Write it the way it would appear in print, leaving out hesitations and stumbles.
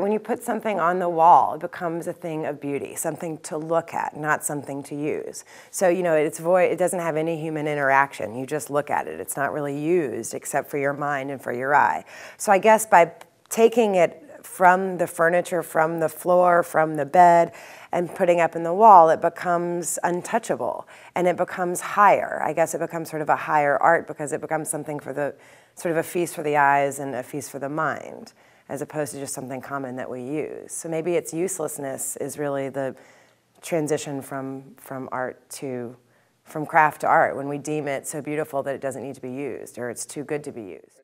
When you put something on the wall, it becomes a thing of beauty, something to look at, not something to use. So, you know, it's void, it doesn't have any human interaction. You just look at it. It's not really used except for your mind and for your eye. So I guess by taking it from the furniture, from the floor, from the bed, and putting up in the wall, it becomes untouchable and it becomes higher. I guess it becomes sort of a higher art because it becomes something for the, sort of a feast for the eyes and a feast for the mind, as opposed to just something common that we use. So maybe its uselessness is really the transition from craft to art, when we deem it so beautiful that it doesn't need to be used, or it's too good to be used.